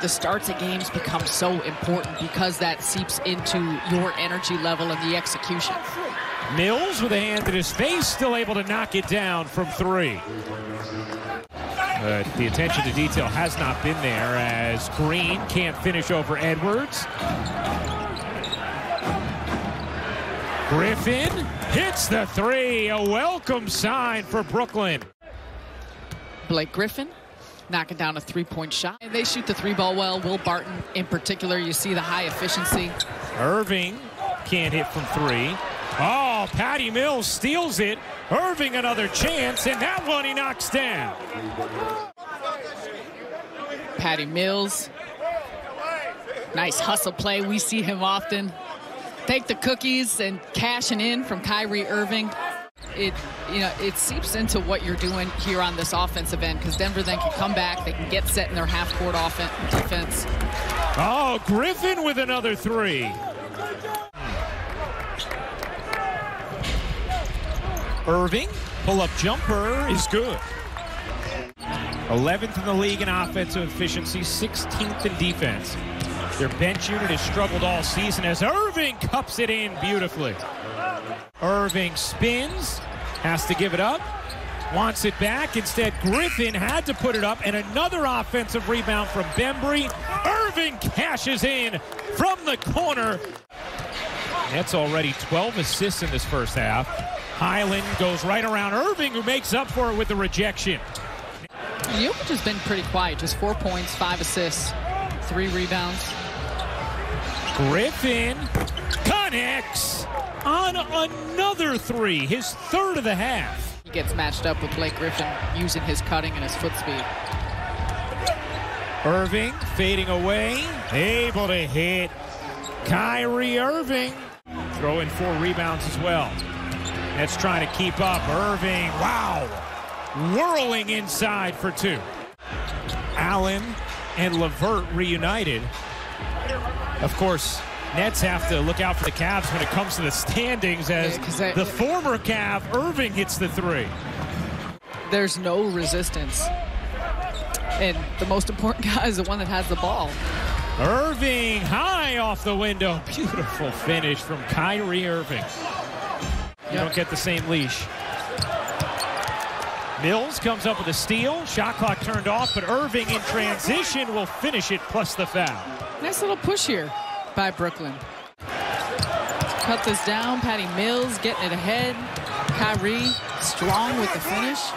the starts of games become so important because that seeps into your energy level and the execution. Mills with a hand in his face, still able to knock it down from three. The attention to detail has not been there as Green can't finish over Edwards. Griffin hits the three, a welcome sign for Brooklyn. Blake Griffin knocking down a three-point shot. And they shoot the three ball well. Will Barton in particular, you see the high efficiency. Irving can't hit from three. Oh, Patty Mills steals it. Irving another chance, and that one he knocks down. Patty Mills, nice hustle play. We see him often. Take the cookies and cashing in from Kyrie Irving. It seeps into what you're doing here on this offensive end, because Denver then can come back. They can get set in their half-court defense. Oh, Griffin with another three. Irving, pull-up jumper is good. 11th in the league in offensive efficiency, 16th in defense. Their bench unit has struggled all season as Irving cups it in beautifully. Irving spins, has to give it up, wants it back. Instead, Griffin had to put it up, and another offensive rebound from Bembry. Irving cashes in from the corner. That's already 12 assists in this first half. Hyland goes right around Irving, who makes up for it with the rejection. Jokic has been pretty quiet, just 4 points, 5 assists, 3 rebounds. Griffin connects on another three, his third of the half. He gets matched up with Blake Griffin using his cutting and his foot speed. Irving fading away, able to hit. Kyrie Irving throwing 4 rebounds as well. That's trying to keep up. Irving, wow, whirling inside for two. Allen and LaVert reunited. Of course, Nets have to look out for the Cavs when it comes to the standings, as the former Cav, Irving, hits the three. There's no resistance. And the most important guy is the one that has the ball. Irving high off the window. Beautiful finish from Kyrie Irving. You don't get the same leash. Mills comes up with a steal. Shot clock turned off, but Irving in transition will finish it, plus the foul. Nice little push here by Brooklyn. Cut this down. Patty Mills getting it ahead. Kyrie strong with the finish.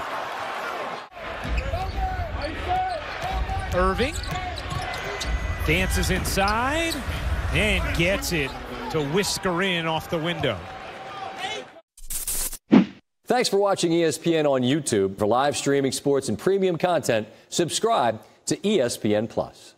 Irving dances inside and gets it to whisker in off the window. Thanks for watching ESPN on YouTube. For live streaming, sports, and premium content, subscribe to ESPN+.